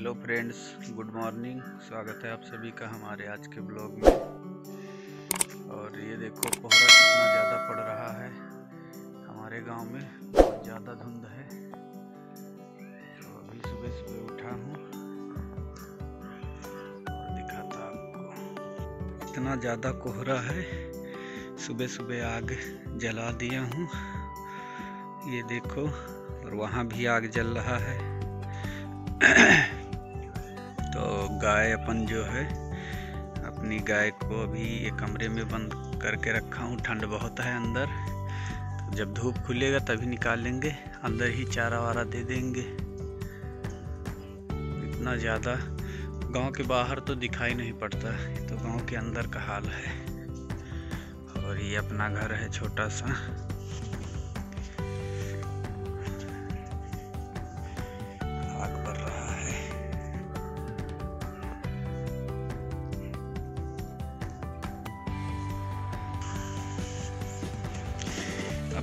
Hello friends, good morning. स्वागत है आप सभी का हमारे आज के ब्लॉग में। और ये देखो कोहरा कितना ज़्यादा पड़ रहा है हमारे गांव में, बहुत ज़्यादा धुंध है। तो अभी सुबह सुबह उठा हूँ और दिखाता आपको, इतना ज़्यादा कोहरा है। सुबह सुबह आग जला दिया हूँ, ये देखो। और वहाँ भी आग जल रहा है। तो गाय अपन जो है, अपनी गाय को अभी ये कमरे में बंद करके रखा हूँ, ठंड बहुत है अंदर। तो जब धूप खुलेगा तभी निकालेंगे, अंदर ही चारा वारा दे देंगे। इतना ज़्यादा गांव के बाहर तो दिखाई नहीं पड़ता, तो गांव के अंदर का हाल है। और ये अपना घर है छोटा सा।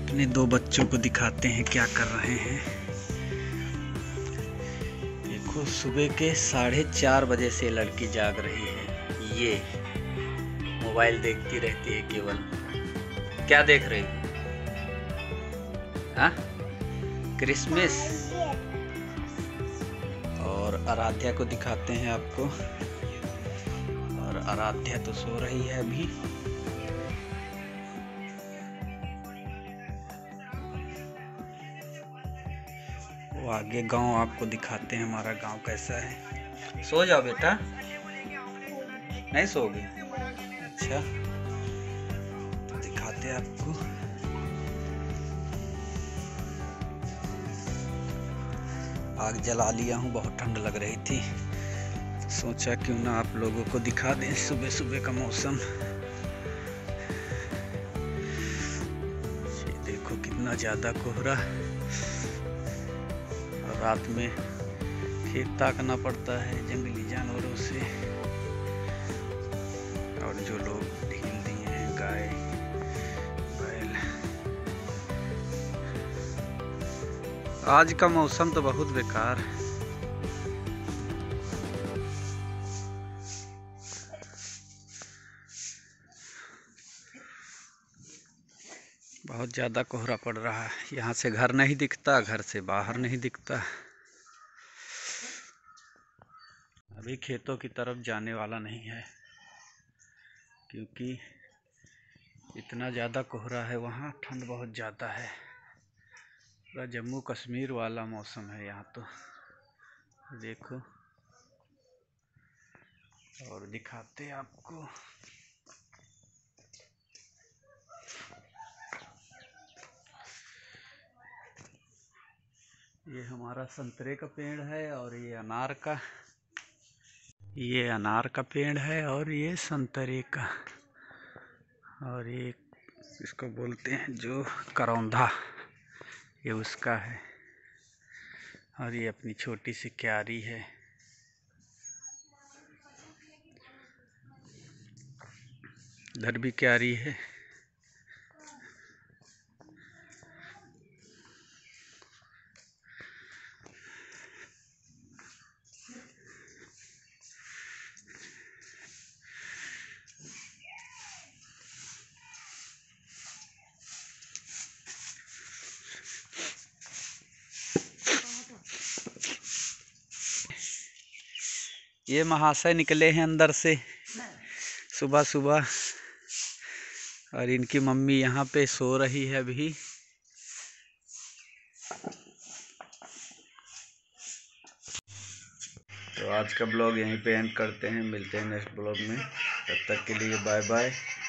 अपने दो बच्चों को दिखाते हैं क्या कर रहे हैं। देखो सुबह के 4:30 बजे से लड़की जाग रही है, ये मोबाइल देखती रहती है केवल। क्या देख रही हो? क्रिसमस। और आराध्या को दिखाते हैं आपको। और आराध्या तो सो रही है अभी। आगे गांव आपको दिखाते हैं, हमारा गांव कैसा है। सो जाओ बेटा, नहीं सोओगे? अच्छा, तो दिखाते हैं आपको। आग जला लिया हूँ, बहुत ठंड लग रही थी, सोचा क्यों ना आप लोगों को दिखा दें सुबह सुबह का मौसम। देखो कितना ज़्यादा कोहरा, रात में खेत ताकना पड़ता है जंगली जानवरों से। और जो लोग ढील दिए हैं गाय बैल। आज का मौसम तो बहुत बेकार है। बहुत ज़्यादा कोहरा पड़ रहा है, यहाँ से घर नहीं दिखता, घर से बाहर नहीं दिखता। अभी खेतों की तरफ जाने वाला नहीं है क्योंकि इतना ज़्यादा कोहरा है, वहाँ ठंड बहुत ज़्यादा है। पूरा जम्मू कश्मीर वाला मौसम है यहाँ तो। देखो और दिखाते आपको, ये हमारा संतरे का पेड़ है और ये अनार का पेड़ है और ये संतरे का। और ये इसको बोलते हैं जो करौंधा, ये उसका है। और ये अपनी छोटी सी क्यारी है। इधर भी क्यारी है। ये महाशय निकले हैं अंदर से सुबह सुबह। और इनकी मम्मी यहाँ पे सो रही है अभी। तो आज का ब्लॉग यहीं पे एंड करते हैं, मिलते हैं नेक्स्ट ब्लॉग में। तब तक के लिए बाय बाय।